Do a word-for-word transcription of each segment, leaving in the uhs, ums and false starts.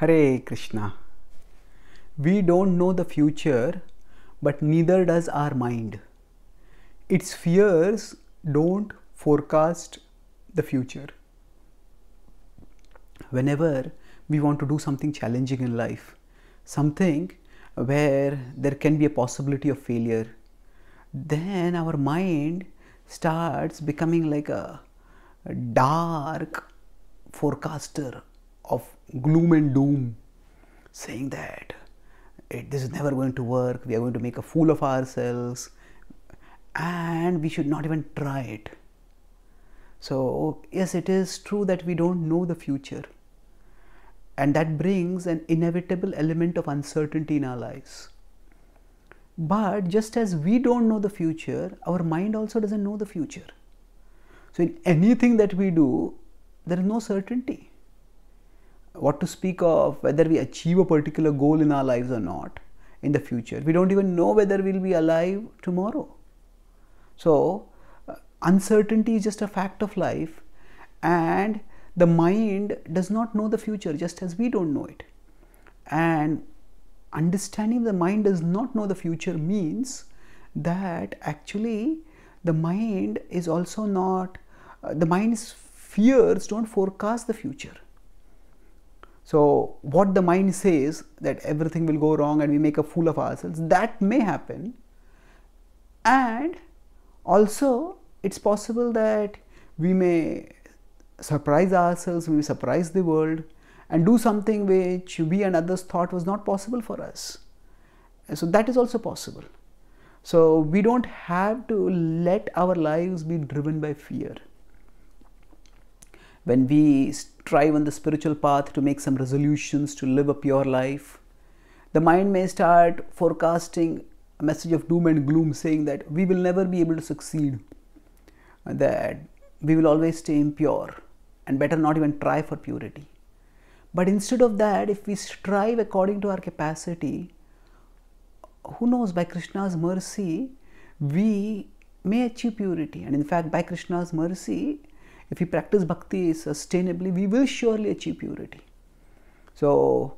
Hare Krishna. We don't know the future, but neither does our mind. Its fears don't forecast the future. Whenever we want to do something challenging in life, something where there can be a possibility of failure, then our mind starts becoming like a dark forecaster of gloom and doom, saying that it, this is never going to work, we are going to make a fool of ourselves, and we should not even try it. So yes, it is true that we don't know the future, and that brings an inevitable element of uncertainty in our lives. But just as we don't know the future, our mind also doesn't know the future. So in anything that we do, there is no certainty. What to speak of whether we achieve a particular goal in our lives or not in the future. We don't even know whether we'll be alive tomorrow. So uh, uncertainty is just a fact of life, and the mind does not know the future just as we don't know it. And understanding the mind does not know the future means that actually the mind is also not, uh, the mind's fears don't forecast the future. So what the mind says, that everything will go wrong and we make a fool of ourselves, that may happen. And also it's possible that we may surprise ourselves, we may surprise the world and do something which we and others thought was not possible for us. And so that is also possible. So we don't have to let our lives be driven by fear. When we strive on the spiritual path to make some resolutions to live a pure life, the mind may start forecasting a message of doom and gloom, saying that we will never be able to succeed, that we will always stay impure and better not even try for purity. But instead of that, if we strive according to our capacity, who knows, by Krishna's mercy, we may achieve purity. And in fact, by Krishna's mercy, if we practice bhakti sustainably, we will surely achieve purity. So,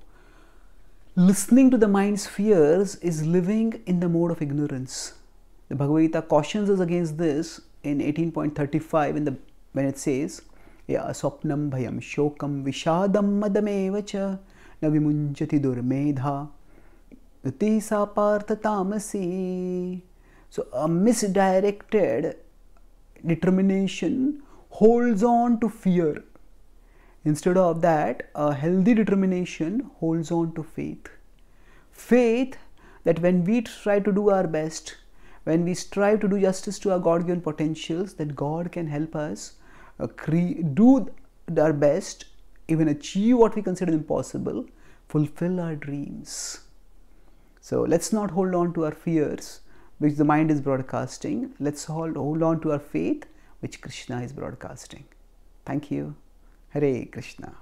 listening to the mind's fears is living in the mode of ignorance. The Bhagavad Gita cautions us against this in eighteen point thirty-five in the, when it says, Ya aswapnam bhayam shokam vishadam madamevacha navimunchati durmedha rati sapartha tamasi. So, a misdirected determination holds on to fear. Instead of that, a healthy determination holds on to faith. Faith that when we try to do our best, when we strive to do justice to our God-given potentials, that God can help us uh, do our best, even achieve what we consider impossible, fulfill our dreams. So let's not hold on to our fears, which the mind is broadcasting. Let's hold, hold on to our faith, which Krishna is broadcasting. Thank you. Hare Krishna.